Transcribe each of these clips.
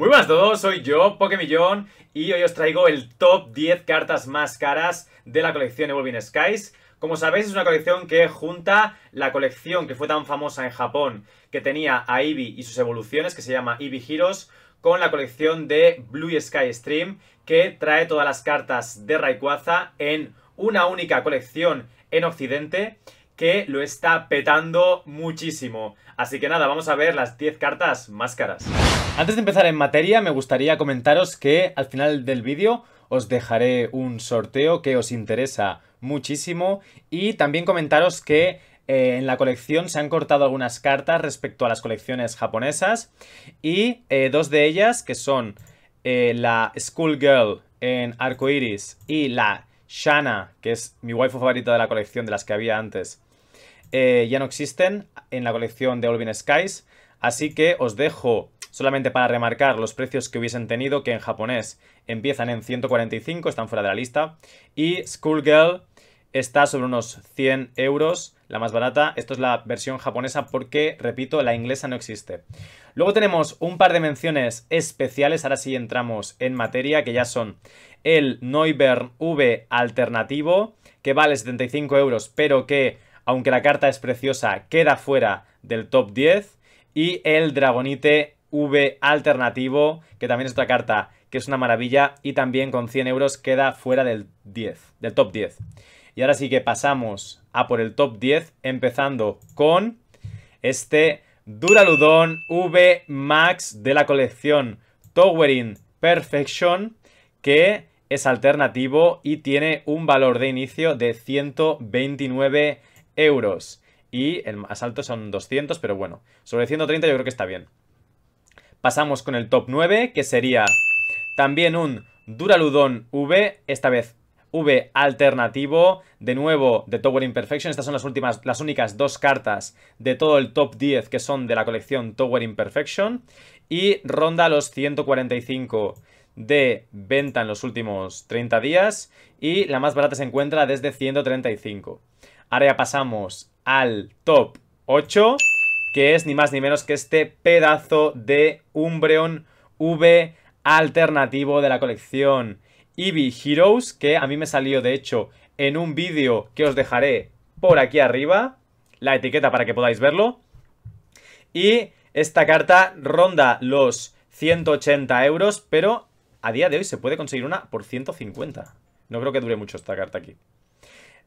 Muy buenas a todos, soy yo, Pokemillon, y hoy os traigo el top 10 cartas más caras de la colección Evolving Skies. Como sabéis, es una colección que junta la colección que fue tan famosa en Japón, que tenía a Eevee y sus evoluciones, que se llama Eevee Heroes, con la colección de Blue Sky Stream, que trae todas las cartas de Rayquaza en una única colección en Occidente, que lo está petando muchísimo. Así que nada, vamos a ver las 10 cartas más caras. Antes de empezar en materia, me gustaría comentaros que al final del vídeo os dejaré un sorteo que os interesa muchísimo y también comentaros que en la colección se han cortado algunas cartas respecto a las colecciones japonesas y dos de ellas que son la Schoolgirl en Arcoiris y la Shanna, que es mi waifu favorita de la colección de las que había antes. Ya no existen en la colección de Evolving Skies, así que os dejo solamente para remarcar los precios que hubiesen tenido, que en japonés empiezan en 145, están fuera de la lista, y Schoolgirl está sobre unos 100 euros, la más barata. Esto es la versión japonesa porque, repito, la inglesa no existe. Luego tenemos un par de menciones especiales, ahora sí entramos en materia, que ya son el Noivern V alternativo, que vale 75 euros, pero que, aunque la carta es preciosa, queda fuera del top 10. Y el Dragonite V alternativo, que también es otra carta que es una maravilla y también con 100 euros queda fuera del top 10. Y ahora sí que pasamos a por el top 10, empezando con este Duraludón V Max de la colección Towering Perfection, que es alternativo y tiene un valor de inicio de 129 euros. Y el más alto son 200, pero bueno, sobre 130 yo creo que está bien. Pasamos con el top 9, que sería también un Duraludón V, esta vez V alternativo, de nuevo de Towering Perfection. Estas son las únicas dos cartas de todo el top 10 que son de la colección Towering Perfection y ronda los 145 de venta en los últimos 30 días y la más barata se encuentra desde 135. Ahora ya pasamos al top 8, que es ni más ni menos que este pedazo de Umbreon V alternativo de la colección Eevee Heroes, que a mí me salió de hecho en un vídeo que os dejaré por aquí arriba, la etiqueta para que podáis verlo. Y esta carta ronda los 180 euros, pero a día de hoy se puede conseguir una por 150. No creo que dure mucho esta carta aquí.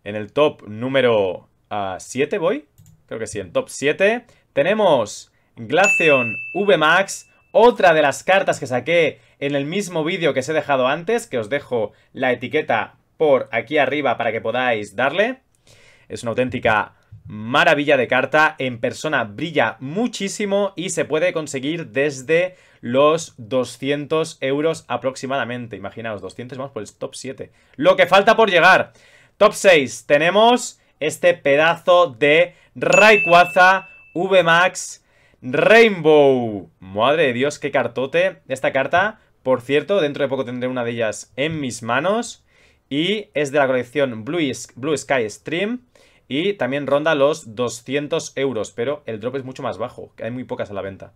En el top número 7 voy. Creo que sí, en top 7 tenemos Glaceon VMAX, otra de las cartas que saqué en el mismo vídeo que os he dejado antes, que os dejo la etiqueta por aquí arriba para que podáis darle. Es una auténtica maravilla de carta, en persona brilla muchísimo y se puede conseguir desde los 200 euros aproximadamente. Imaginaos, 200, vamos por el top 7. Lo que falta por llegar. Top 6 tenemos este pedazo de Rayquaza VMAX Rainbow. Madre de Dios, qué cartote esta carta. Por cierto, dentro de poco tendré una de ellas en mis manos. Y es de la colección Blue Sky Stream. Y también ronda los 200 euros. Pero el drop es mucho más bajo, que hay muy pocas a la venta.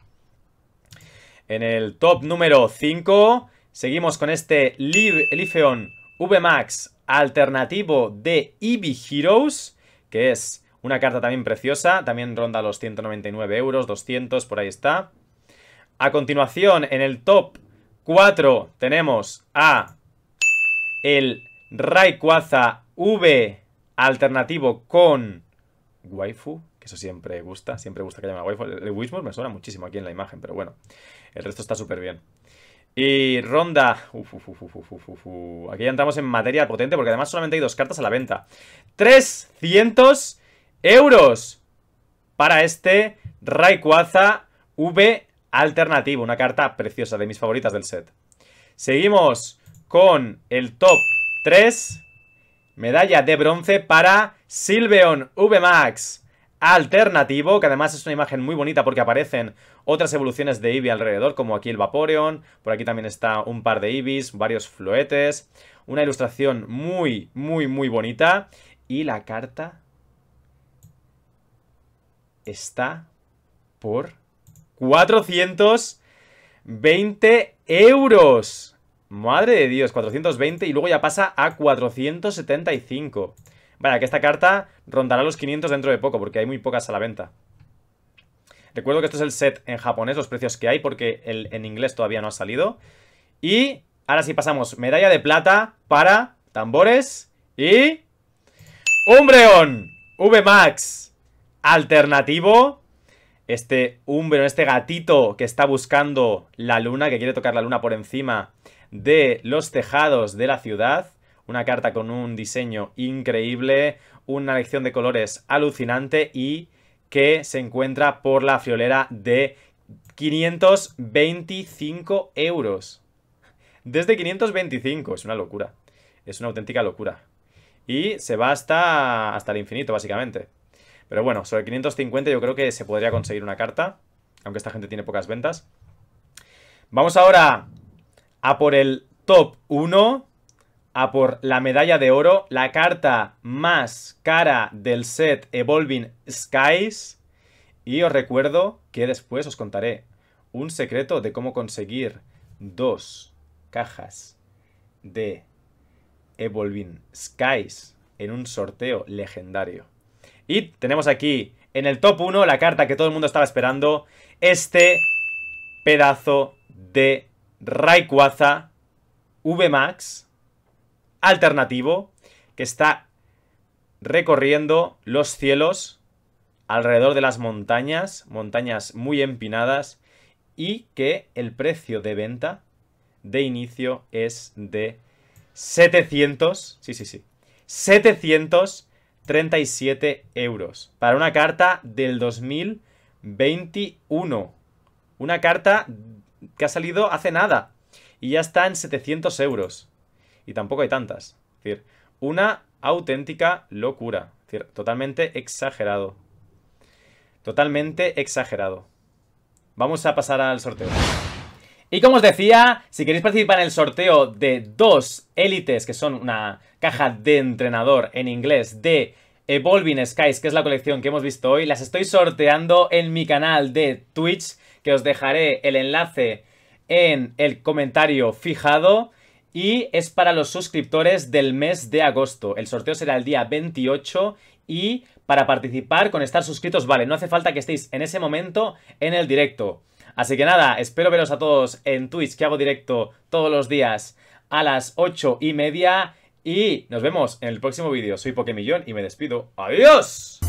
En el top número 5 seguimos con este Leafeon VMAX alternativo de Eevee Heroes, que es una carta también preciosa, también ronda los 199 euros, 200, por ahí está. A continuación, en el top 4 tenemos a el Rayquaza V alternativo con waifu, que eso siempre gusta que llamen a waifu. El Wismuth me suena muchísimo aquí en la imagen, pero bueno, el resto está súper bien. Y ronda... Aquí ya entramos en materia potente porque además solamente hay dos cartas a la venta. 300 euros para este Rayquaza V alternativo. Una carta preciosa, de mis favoritas del set. Seguimos con el top 3. Medalla de bronce para Sylveon VMAX alternativo, que además es una imagen muy bonita porque aparecen otras evoluciones de Eevee alrededor, como aquí el Vaporeon, por aquí también está un par de Eevees, varios floetes, una ilustración muy, muy, muy bonita. Y la carta está por 400 ¡20 euros! Madre de Dios, 420 y luego ya pasa a 475. Vaya, que esta carta rondará los 500 dentro de poco, porque hay muy pocas a la venta. Recuerdo que esto es el set en japonés, los precios que hay, porque en inglés todavía no ha salido. Y ahora sí pasamos medalla de plata para tambores y... ¡Umbreon V Max! Alternativo. Este Umbreon, este gatito que está buscando la luna, que quiere tocar la luna por encima de los tejados de la ciudad. Una carta con un diseño increíble, una elección de colores alucinante y que se encuentra por la friolera de 525 euros. Desde 525, es una locura. Es una auténtica locura. Y se va hasta el infinito, básicamente. Pero bueno, sobre 550 yo creo que se podría conseguir una carta, aunque esta gente tiene pocas ventas. Vamos ahora a por el top 1, a por la medalla de oro, la carta más cara del set Evolving Skies. Y os recuerdo que después os contaré un secreto de cómo conseguir 2 cajas de Evolving Skies en un sorteo legendario. Y tenemos aquí en el top 1 la carta que todo el mundo estaba esperando. Este pedazo de Rayquaza VMAX alternativo que está recorriendo los cielos alrededor de las montañas, montañas muy empinadas, y que el precio de venta de inicio es de 700, sí, 737 euros para una carta del 2021. Una carta que ha salido hace nada y ya está en 700 euros. Y tampoco hay tantas. Es decir, una auténtica locura. Es decir, totalmente exagerado. Totalmente exagerado. Vamos a pasar al sorteo. Y como os decía, si queréis participar en el sorteo de 2 élites, que son una caja de entrenador en inglés de Evolving Skies, que es la colección que hemos visto hoy, las estoy sorteando en mi canal de Twitch, que os dejaré el enlace en el comentario fijado, y es para los suscriptores del mes de agosto. El sorteo será el día 28 y para participar con estar suscritos, vale, no hace falta que estéis en ese momento en el directo. Así que nada, espero veros a todos en Twitch, que hago directo todos los días a las 8:30. Y nos vemos en el próximo vídeo. Soy Pokemillon y me despido. ¡Adiós!